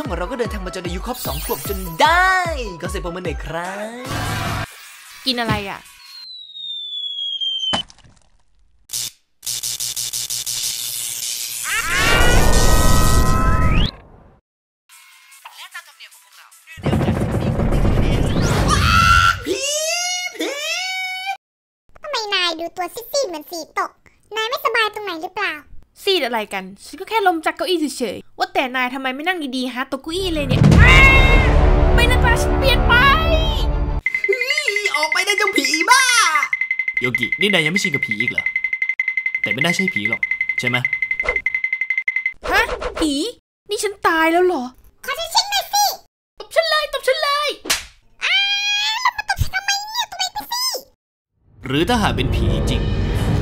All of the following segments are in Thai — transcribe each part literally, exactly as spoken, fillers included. ช่องของเราก็เดินทางมาจนอายุครบสองขวบจนได้ก็เสร็จประมาณไหนครับกินอะไรอ่ะดูตัวซีดๆเหมือนสีตกนายไม่สบายตรงไหนหรือเปล่าซีดอะไรกันฉันก็แค่ล้มจากเก้าอี้เฉยๆว่าแต่นายทำไมไม่นั่งดีๆฮะตกเก้าอี้เลยเนี่ยไม่นะจ๊ะฉันเปลี่ยนไปออกไปได้เจ้าผีบ้าโยกินี่นายยังไม่ชินกับผีอีกเหรอแต่ไม่น่าใช่ผีหรอกใช่ไหมฮะผีนี่ฉันตายแล้วเหรอขอฉันชิงหน่อยสิตบฉันเลยตบฉันเลยหรือถ้าหาเป็นผีจริง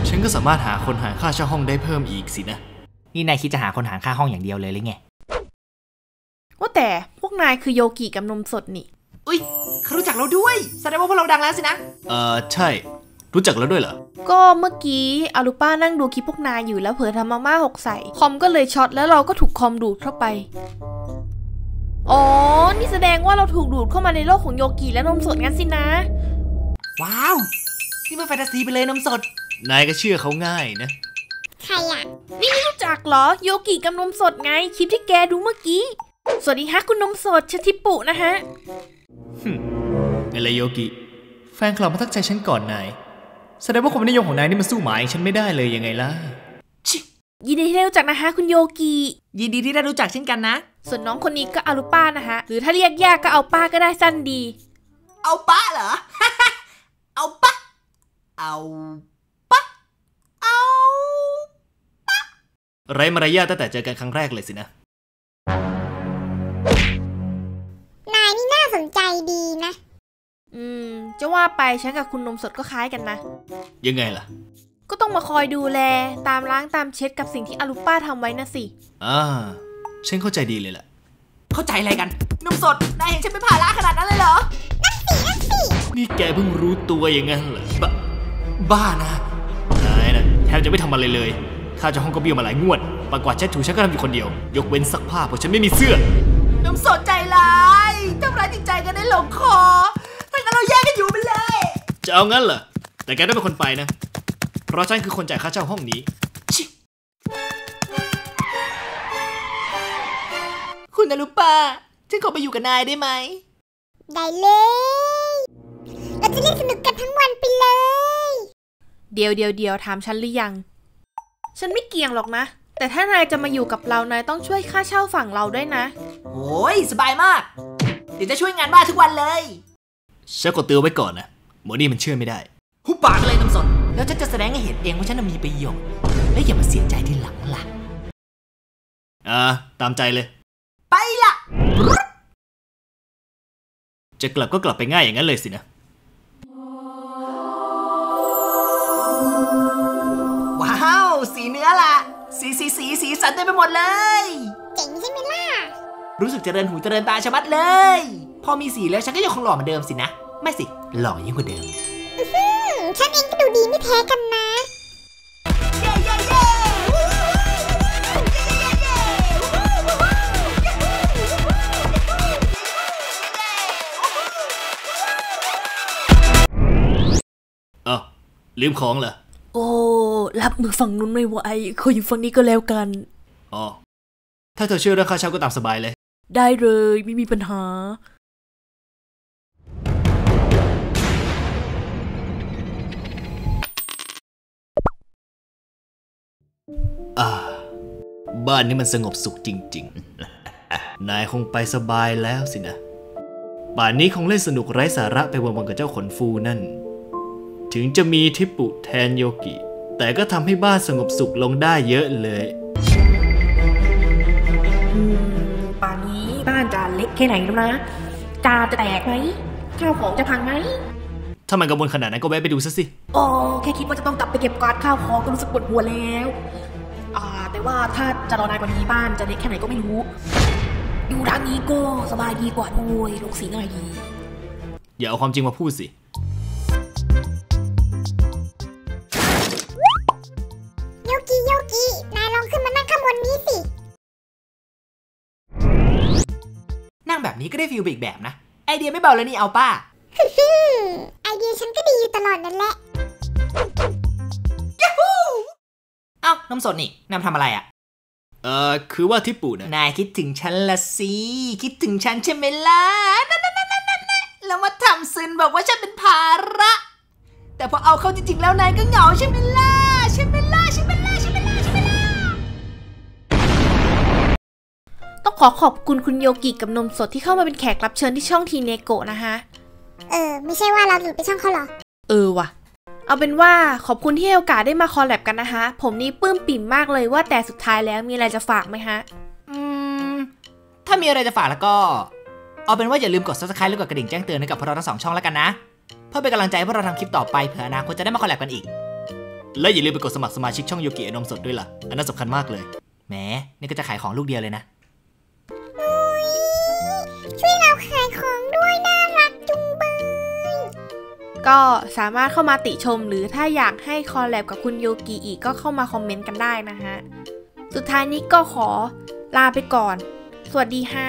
ฉันก็สามารถหาคนหารค่าเช่าห้องได้เพิ่มอีกสินะนี่นายคิดจะหาคนหารค่าห้องอย่างเดียวเลยหรือไงว่าแต่พวกนายคือโยกิกับนมสดนี่อุ้ยเขารู้จักเราด้วยแสดงว่าพวกเราดังแล้วสินะเออใช่รู้จักแล้วด้วยเหรอก็เมื่อกี้อารุป้านั่งดูคลิปพวกนายอยู่แล้วเผลอทำมาม่าหกใส่คอมก็เลยช็อตแล้วเราก็ถูกคอมดูดเข้าไปอ๋อนี่แสดงว่าเราถูกดูดเข้ามาในโลกของโยกิและนมสดงั้นสินะว้าวนี่มันแฟนตาซีไปเลยนมสดนายก็เชื่อเขาง่ายนะใครอ่ะนี่ไม่รู้จักเหรอโยกิกับนมสดไงคลิปที่แกดูเมื่อกี้สวัสดีฮะคุณนมสดชทิปุนะฮะฮึอะไรโยกิแฟนคลับมาทักใจฉันก่อนนายแสดงว่าความนิยมของนายนี่มันสู้หมายฉันไม่ได้เลยยังไงล่ะยินดีที่ได้รู้จักนะฮะคุณโยกิยินดีที่ได้รู้จักเช่นกันนะส่วนน้องคนนี้ก็อารุป้านะฮะหรือถ้าเรียกยากก็เอาป้าก็ได้สั้นดีเอาป้าเหรอ เอาป้าเอาปะเอาปะไร้มารยาทตั้งแต่เจอกันครั้งแรกเลยสินะนายนี่น่าสนใจดีนะอืมจะว่าไปฉันกับคุณนมสดก็คล้ายกันนะยังไงล่ะก็ต้องมาคอยดูแลตามล้างตามเช็ดกับสิ่งที่อารุป้าทำไว้นะสิอ่าฉันเข้าใจดีเลยล่ะเข้าใจอะไรกันนมสดนายเห็นฉันเป็นภาระขนาดนั้นเลยเหรอนั่นสินั่นสินี่แกเพิ่งรู้ตัวอย่างนั้นเหรอบ้านะนายนะแทบจะไม่ทำอะไรเลยข้าจะห้องก็เบี้ยวมาหลายงวดปากกวาดเช็ดถูฉันก็ทำอยู่คนเดียวยกเว้นซักผ้าเพราะฉันไม่มีเสื้อน้ำสดใจร้ายทำร้ายจิตใจกันได้หลงคอทั้งนั้นเราแยกกันอยู่ไปเลยจะเอางั้นเหรอแต่แกต้องเป็นคนไปนะเพราะฉันคือคนจ่ายค่าเช่าห้องนี้คุณอารุป้าฉันขอไปอยู่กับนายได้ไหมได้เลยเราจะเล่นสนุกกันทั้งวันไปเลยเดียวเดียวเดียวถามฉันหรือยังฉันไม่เกี่ยงหรอกนะแต่ถ้านายจะมาอยู่กับเรานายต้องช่วยค่าเช่าฝั่งเราด้วยนะโอ้ยสบายมากเดี๋ยวจะช่วยงานบ้านทุกวันเลยฉันกดเตือนไว้ก่อนนะหมอนี่มันเชื่อไม่ได้หุบปากเลยน้ำสดแล้วฉันจะแสดงให้เห็นเองว่าฉันมีประโยชน์และอย่ามาเสียใจที่หลังล่ะอ่าตามใจเลยไปละจะกลับก็กลับไปง่ายอย่างนั้นเลยสินะสีเนื้อละสีสีสีสีสันเต็มไปหมดเลยเจ๋งใช่ไหมล่ะรู้สึกเจริญหูเจริญตาชะมัดเลยพอมีสีแล้วฉันก็ยังคงหล่อเหมือนเดิมสินะไม่สิหล่อยิ่งกว่าเดิมฉันเองก็ดูดีไม่แพ้กันนะเย้เย้เย้อ้าวลืมของเหรอโอ้รับมือฝั่งนู้นไม่ไหวขออยู่ฝั่งนี้ก็แล้วกันอ๋อถ้าเธอเชื่อเรื่องค่าเช่าก็ตามสบายเลยได้เลยไม่มีปัญหาอ่าบ้านนี้มันสงบสุขจริงๆนายคงไปสบายแล้วสินะป่านนี้คงเล่นสนุกไร้สาระไปวนๆกับเจ้าขนฟูนั่นถึงจะมีทิปุแทนโยกิแต่ก็ทำให้บ้านสงบสุขลงได้เยอะเลยป่านนี้บ้านจะเล็กแค่ไหนแล้วนะจาจะแตกไหมข้าวของจะพังไหมถ้ามันกระบวนขนาดนั้นก็แวะไปดูซะสิอ๋อแค่คิดว่าจะต้องกลับไปเก็บกวาดข้าวของก็รู้สึกปวดหัวแล้วอ่าแต่ว่าถ้าจะรอนานกว่านี้บ้านจะเล็กแค่ไหนก็ไม่รู้อยู่ทางนี้ก็สบายดีกว่าโวยลงสีหน่อยดีอย่าเอาความจริงมาพูดสินายลองขึ้นมานั่งข้างบนนี้สิ างแบบนี้ก็ได้ฟีลอีกแบบนะไอเดียไม่เบาเลยนี่เอาป้าไอเดียฉันก็ดีอยู่ตลอดนั่นแหละเอ้านมสดนี่นำทำอะไรอ่ะเออคือว่าที่ปู่นะนายคิดถึงฉันละสิคิดถึงฉันใช่ไหมล่ะนั่นนั่นนั่นนั่นแล้วมาทำซึนบอกว่าฉันเป็นภาระแต่พอเอาเข้าจริงๆแล้วนายก็เหงาใช่ไหมล่ะใช่ไหมล่ะใช่ไหมล่ะใช่ไหมล่ะใช่ไหมล่ะต้องขอขอบคุณคุณโยกิกับนมสดที่เข้ามาเป็นแขกรับเชิญที่ช่องทีเนโกะนะฮะเออไม่ใช่ว่าเราหลุดไปช่องเขาหรอเออว่ะเอาเป็นว่าขอบคุณที่ให้โอกาสได้มาคอลแลบกันนะคะผมนี่ปลื้มปิ่มมากเลยว่าแต่สุดท้ายแล้วมีอะไรจะฝากไหมฮะอืมถ้ามีอะไรจะฝากแล้วก็เอาเป็นว่าอย่าลืมกด ซับสไครบ์ และกดกระดิ่งแจ้งเตือนให้กับพวกเราทั้งสองช่องแล้วกันนะเพื่อเป็นกำลังใจให้พวกเราทำคลิปต่อไปเผื่ออนาคตจะได้มาคอลแลบกันอีกและอย่าลืมไปกดสมัครสมาชิกช่องโยกิอนมสดด้วยล่ะอันนั้นสำคัญมากเลยแหมนี่ก็จะขายของลูกเดียวเลยนะช่วยเราขายของด้วยน่ารักจุงเบยก็สามารถเข้ามาติชมหรือถ้าอยากให้คอลแลบกับคุณโยกิอีกก็เข้ามาคอมเมนต์กันได้นะฮะสุดท้ายนี้ก็ขอลาไปก่อนสวัสดีฮะ